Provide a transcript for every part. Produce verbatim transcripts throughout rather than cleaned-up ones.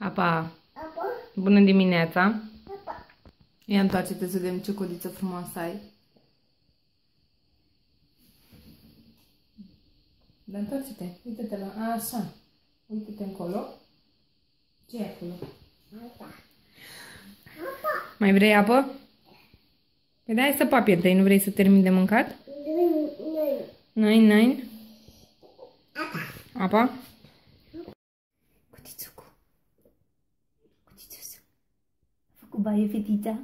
Apa! Bună dimineața! Ia întoarce-te să vedem ce codiță frumoasă ai. Dar întoarce-te, uite-te la... Așa! Uite-te încolo. Ce e acolo? Apa! Mai vrei apă? Păi da, hai să papi întâi, nu vrei să termin de mâncat? Nine, nine. Apa. Apa? Cutițucu. Cutițucu. A făcut baie fetița.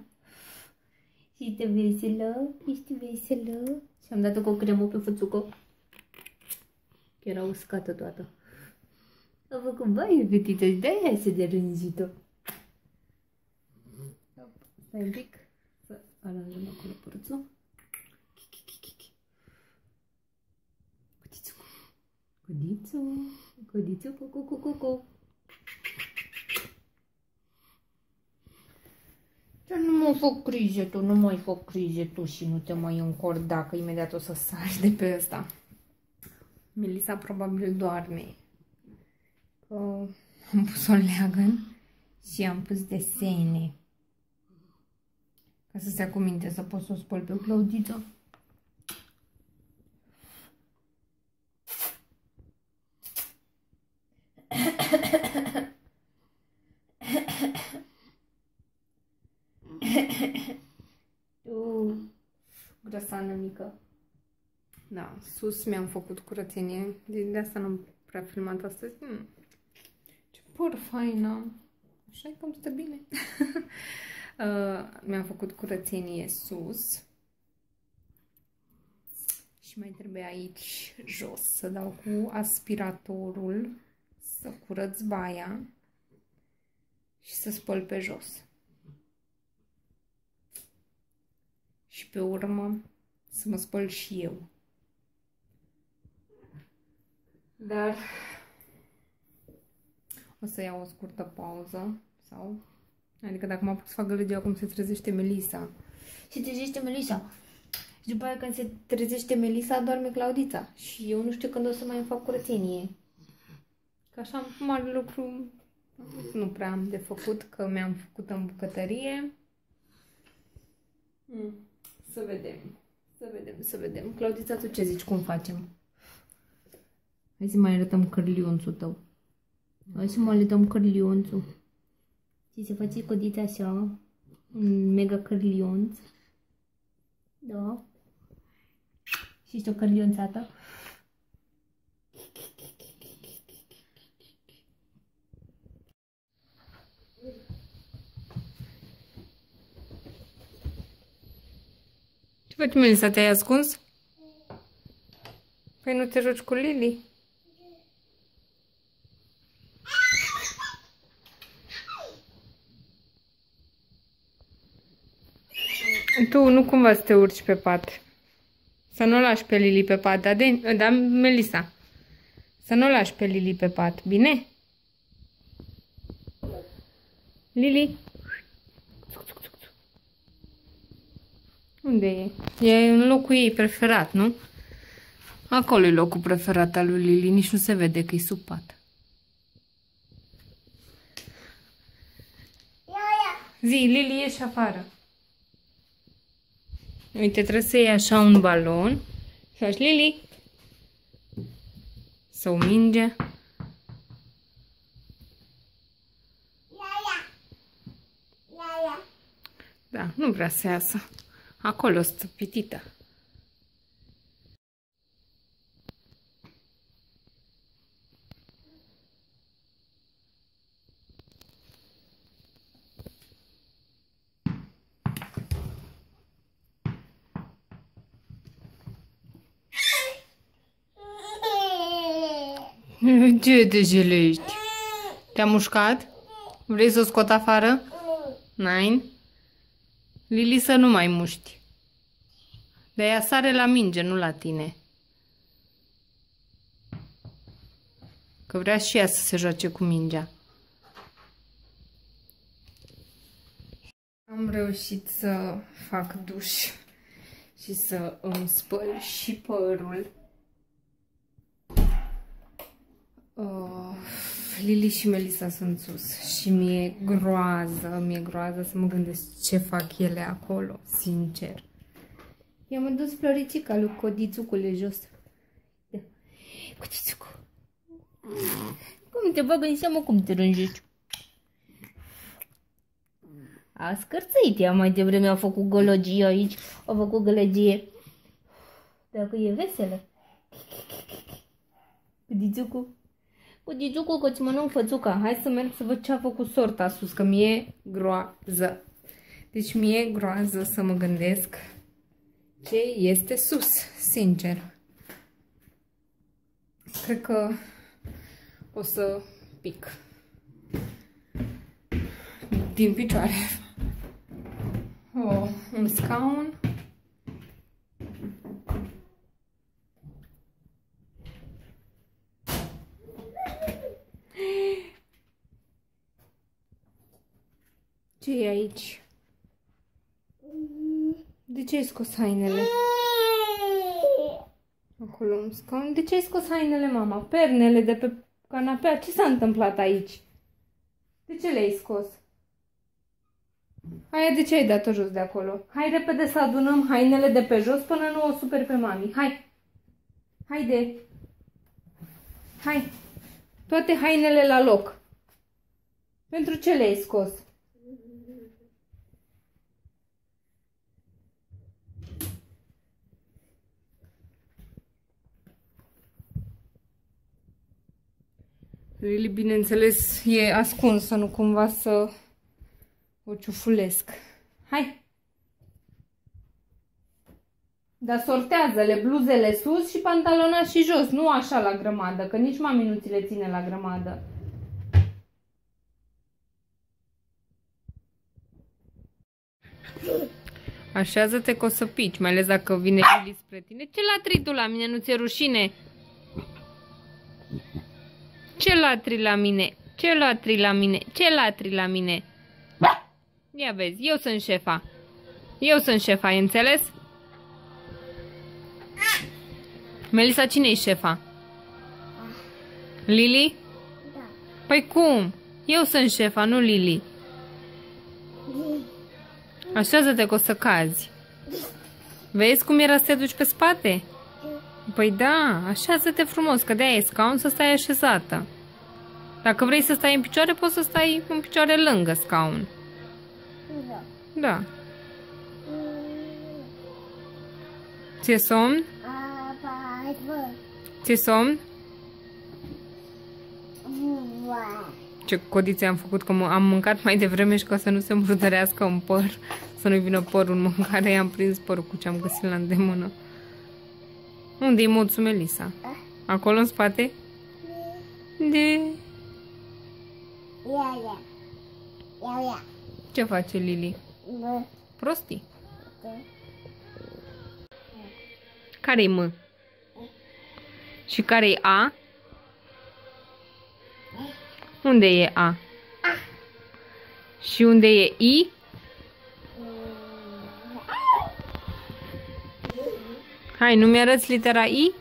Ești veselă, ești veselă. Și am dat-o cu o cremă pe fățucă. Era uscată toată. A făcut baie fetița și de-aia se derânjit-o. Stai un pic. Să aranjăm acolo părțul. Codițu, codițu, cu cu cu cu cu. Eu nu mă fac crize tu, nu mai fac crize tu și nu te mai încorda, că imediat o să sari de pe ăsta. Melissa probabil doarme. Că am pus o leagăn și am pus desene. Ca să se acuminte să pot să o spăl pe Claudiță. Grăsană mică. Da, sus mi-am făcut curățenie. De asta n-am prea filmat astăzi. Mm. Ce păr fain am. Așa că îmi stă bine. uh, mi-am făcut curățenie sus. Și mai trebuie aici jos să dau cu aspiratorul să curăț baia și să spăl pe jos. Și pe urmă să mă spăl și eu. Dar o să iau o scurtă pauză. Sau... Adică dacă mă apuc să fac gălăgia, acum se trezește Melissa. Se trezește Melissa. Și după aia când se trezește Melissa, doarme Claudița. Și eu nu știu când o să mai fac curățenie. Că așa am mare lucru. Nu prea am de făcut, că mi-am făcut în bucătărie. Mm. Să vedem, să vedem, să vedem. Claudița, tu ce zici, cum facem? Hai să mai arătăm cârliunțul tău. Hai să mai arătăm cârliunțul. Și se face codița așa, un mega cârliunț. Da. Și ești o cârliunțată. Păi, Melissa, te-ai ascuns? Păi nu te joci cu Lili? Tu nu cumva să te urci pe pat. Să nu o lași pe Lili pe pat, da, de... da Melissa. Să nu o lași pe Lili pe pat, bine? Lili? Unde e? E în locul ei preferat, nu? Acolo e locul preferat al lui Lili. Nici nu se vede că e sub pat. Zi, Lili, ieși afară. Uite, trebuie să iei așa un balon. Faci, Lili. Să o minge. Da, nu vrea să iasă. Acolo, stupitită. Ce te jelești? Te-a mușcat? Vrei să o scot afară? Nine? Lili, să nu mai muști. De-aia sare la minge, nu la tine. Că vrea și ea să se joace cu mingea. Am reușit să fac duș și să îmi spăl și părul. Uh... Lili și Melissa sunt sus și mi-e groază, mi-e groază să mă gândesc ce fac ele acolo, sincer. I-am adus floricica lui Codițucule jos. Da. Codițucu. Cum te bagă în seamă, cum te rânjești? A scârțăit ea mai devreme, a făcut gologie aici, a făcut gologie. Dacă e veselă. Codițucu. Codițucu, că-ți mănânc fățuca. Hai să merg să văd ce a făcut sorta sus, că mi-e groază. Deci mi-e groază să mă gândesc ce este sus, sincer. Cred că o să pic din picioare. Oh, un scaun. Ce e aici? De ce ai scos hainele? Acolo un scaun. De ce ai scos hainele, mama? Pernele de pe canapea? Ce s-a întâmplat aici? De ce le-ai scos? Aia de ce ai dat-o jos de acolo? Hai repede să adunăm hainele de pe jos până nu o super pe mami. Hai! Haide! Hai! Toate hainele la loc. Pentru ce le-ai scos? Lili, bineînțeles, e ascuns, să nu cumva să o ciufulesc. Hai! Dar sortează-le bluzele sus și pantalona și jos, nu așa la grămadă, că nici mami nu ți le ține la grămadă. Așează-te că o să pici, mai ales dacă vine Lili spre tine. Ce latri tu la mine, nu ți-e rușine? Ce latri la mine? Ce latri la mine? Ce latri la mine? Ia vezi, eu sunt șefa. Eu sunt șefa, ai înțeles? Melissa, cine e șefa? Lili? Da. Păi cum? Eu sunt șefa, nu Lili. Așează-te că o să cazi. Vezi cum era să te duci pe spate? Păi da, așează-te frumos, că de-aia e scaun să stai așezată. Dacă vrei să stai în picioare, poți să stai în picioare lângă scaun. Da. Da. Ți-e somn? Ți-e somn? Ce codițe am făcut, că am mâncat mai devreme și ca să nu se murdărească în păr, să nu-i vină părul în mâncare, i-am prins părul cu ce am găsit la îndemână. Unde-i moțul, Melissa? Acolo, în spate? De... Ce face Lili? Prostii. Care-i M? Și care-i A? Unde e A? Și unde e I? Hai, nu mi-arăți litera I?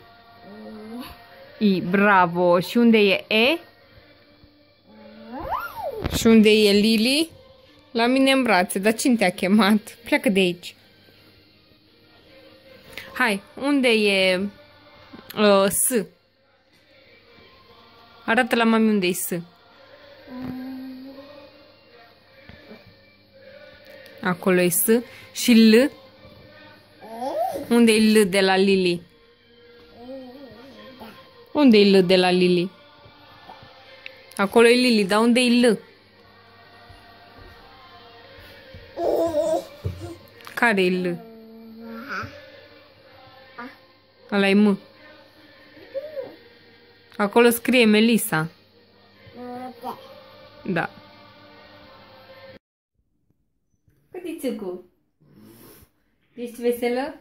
I, bravo! Și unde e E? Și unde e Lili? La mine în brațe, dar cine te-a chemat? Pleacă de aici! Hai, unde e uh, S? Arată la mami unde e S. Acolo e S. Și L? Unde-i L de la Lili? Unde-i L de la Lili? Acolo e Lili, dar unde-i L? Care-i L? Ăla-i M. Acolo scrie Melissa. Da. Codițucu, ești veselă?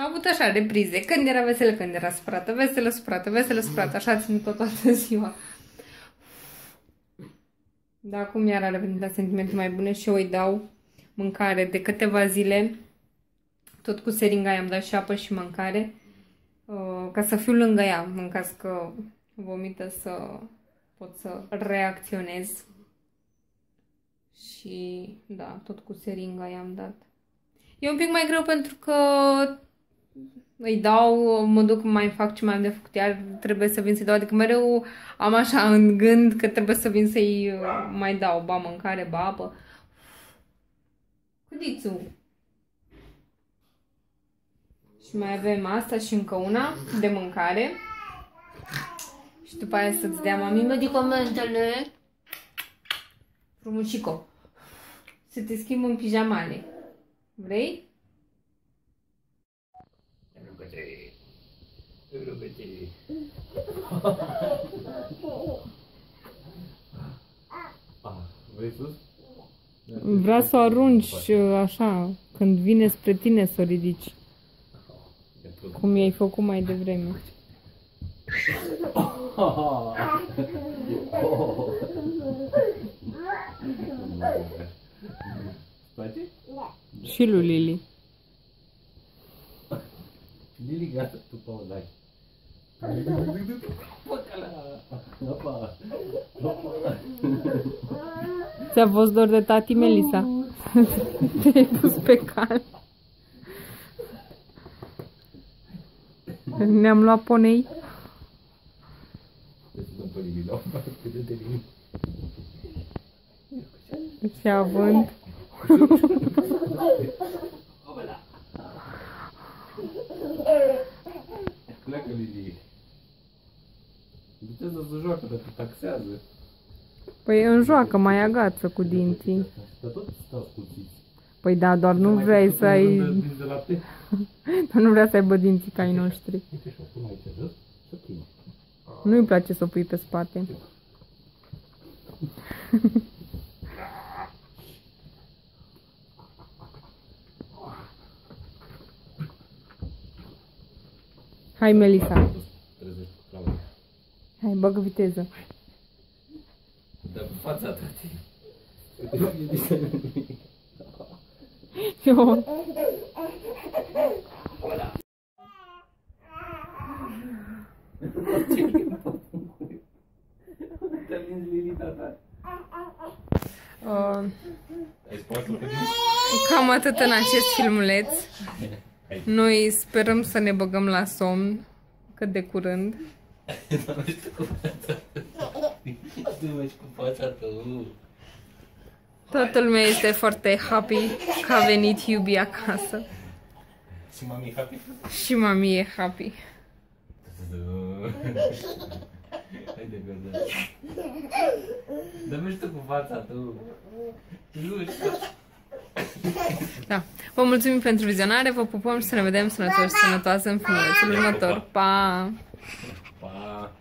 A avut așa reprize, când era veselă, când era supărată, veselă, supărată, veselă, supărată, așa a ținut-o toată ziua. Dar acum iar a revenit la sentimente mai bune și eu îi dau mâncare de câteva zile, tot cu seringa i-am dat și apă și mâncare, uh, ca să fiu lângă ea, în caz că vomită să pot să reacționez. Și da, tot cu seringa i-am dat. E un pic mai greu pentru că îi dau, mă duc, mai fac ce mai am de făcut, iar trebuie să vin să-i dau. Adică mereu am așa în gând că trebuie să vin să-i mai dau, ba mâncare, ba apă. Cudițu! Și mai avem asta și încă una de mâncare. Și după aia să-ți dea mami medicamentele. Frumusico. Să te schimb în pijamale. Vrei? Vreau să o arunci așa, când vine spre tine să o ridici. Cum i-ai făcut mai devreme. Și lui Lili. Lili, gata, tu pauza. Ți-a fost dor de tati, Melissa? Te-ai pus pe cal. Ne-am luat ponei. Și având... Pleacă, Lili. Viteza se joacă, dar te taxează. Păi înjoacă, mai agață cu dinții. Dar tot stau scuțiți. Păi da, doar nu vrei să ai... Dar nu vrea să aibă dinții ca ai noștri. Nu-i place să o pui pe spate. Hai, Melissa. Hai, bagă viteză. Dar cu fața ta. Eu. Uh, cam atât în acest filmuleț. Noi sperăm să ne băgăm la somn cât de curând. Toată lumea este foarte happy că a venit Iubi acasă. Și mami e happy? Și mami e happy. Haide, gândă. Dă-mi și tu cu fața, tu. Nu știu. Da. Vă mulțumim pentru vizionare, vă pupăm și să ne vedem sănătoși și sănătoase în filmulețul următor. Pa! Pa!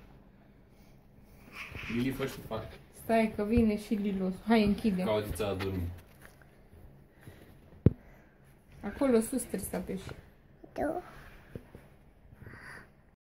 Lili, fă și fac. Stai că vine și Lilu. Hai, închide. Caudița adormit. Acolo sus trebuie să apeși.